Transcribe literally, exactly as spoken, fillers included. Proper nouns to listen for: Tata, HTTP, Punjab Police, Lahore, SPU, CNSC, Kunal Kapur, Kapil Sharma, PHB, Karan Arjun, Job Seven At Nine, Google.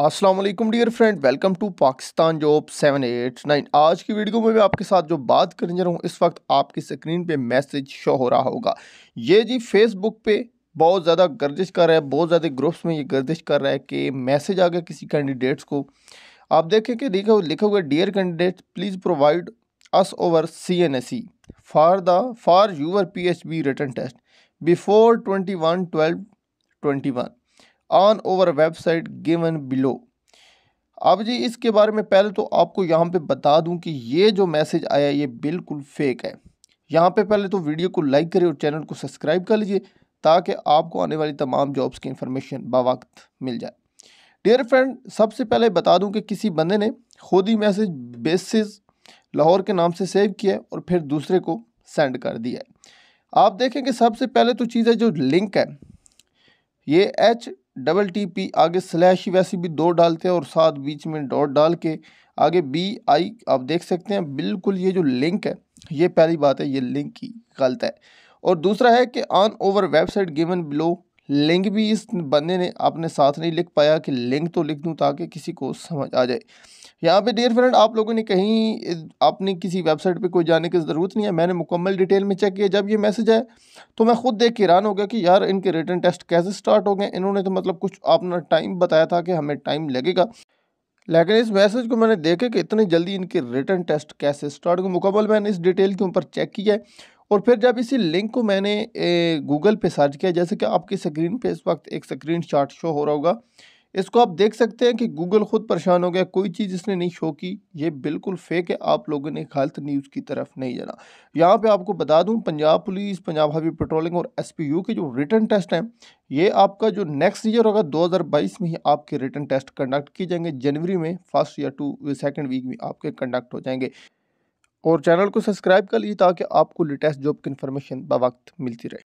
अस्सलाम वालेकुम dear friend, welcome to Pakistan job seven eight nine. आज की वीडियो में मैं आपके साथ जो बात करने जा रहा हूँ, इस वक्त आपकी स्क्रीन पे मैसेज शो हो रहा होगा। ये जी फेसबुक पे बहुत ज़्यादा गर्दिश कर रहा है, बहुत ज़्यादा ग्रुप्स में ये गर्दिश कर रहा है कि मैसेज आ गया किसी कैंडिडेट्स को। आप देखें कि देखो लिखा हुआ, dear candidate please provide us over C N S C for the for your P H B written test before twenty one twelve twenty one on over website given below. अब जी इसके बारे में पहले तो आपको यहाँ पे बता दूँ कि ये जो मैसेज आया ये बिल्कुल फेक है। यहाँ पे पहले तो वीडियो को लाइक करें और चैनल को सब्सक्राइब कर लीजिए ताकि आपको आने वाली तमाम जॉब्स की इन्फॉर्मेशन बावक्त मिल जाए। डियर फ्रेंड, सबसे पहले बता दूँ कि किसी बंदे ने खुद ही मैसेज बेसिस लाहौर के नाम से सेव किया और फिर दूसरे को सेंड कर दिया। आप देखें कि सबसे पहले तो चीज़ है जो लिंक है, ये एच डबल टी पी आगे स्लैश, वैसे भी दो डालते हैं और साथ बीच में डॉट डाल के आगे बी आई आप देख सकते हैं। बिल्कुल ये जो लिंक है, ये पहली बात है, ये लिंक ही गलत है। और दूसरा है कि on over website given below, link भी इस बंदे ने अपने साथ नहीं लिख पाया कि लिंक तो लिख दूं ताकि किसी को समझ आ जाए। यहाँ पे डियर फ्रेंड, आप लोगों ने कहीं आपने किसी वेबसाइट पे कोई जाने की ज़रूरत नहीं है। मैंने मुकम्मल डिटेल में चेक किया, जब ये मैसेज आया तो मैं खुद देख के हैरान हो गया कि यार इनके रिटन टेस्ट कैसे स्टार्ट हो गए। इन्होंने तो मतलब कुछ अपना टाइम बताया था कि हमें टाइम लगेगा, लेकिन इस मैसेज को मैंने देखा कि इतनी जल्दी इनके रिटन टेस्ट कैसे स्टार्ट हो गए। मुकम्मल मैंने इस डिटेल के ऊपर चेक किया और फिर जब इसी लिंक को मैंने गूगल पे सर्च किया, जैसे कि आपकी स्क्रीन पे इस वक्त एक स्क्रीनशॉट शो हो रहा होगा, इसको आप देख सकते हैं कि गूगल खुद परेशान हो गया, कोई चीज़ इसने नहीं शो की। ये बिल्कुल फेक है, आप लोगों ने गलत न्यूज़ की तरफ नहीं जाना। यहाँ पे आपको बता दूँ, Punjab police, Punjab heavy patrolling और एस पी यू के जो रिटन टेस्ट हैं, ये आपका जो नेक्स्ट ईयर होगा दो हज़ार बाईस में ही आपके रिटन टेस्ट कंडक्ट किए जाएंगे। जनवरी में फर्स्ट या टू सेकेंड वीक में आपके कंडक्ट हो जाएंगे। और चैनल को सब्सक्राइब कर लीजिए ताकि आपको लेटेस्ट जॉब की इन्फॉर्मेशन बावक्त मिलती रहे।